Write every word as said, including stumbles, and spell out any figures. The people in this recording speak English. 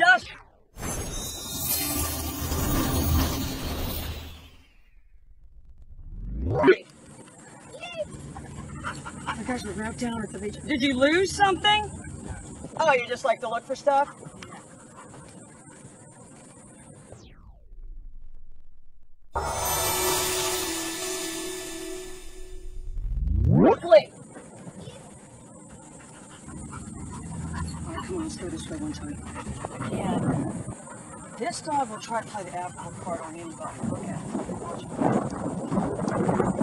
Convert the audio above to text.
Josh! My gosh, we're right down at the beach. Did you lose something? Oh, you just like to look for stuff? Quickly! Oh, come on, let's go this way one time. Yeah. This dog will try to play the alcohol card on anybody. Look at it.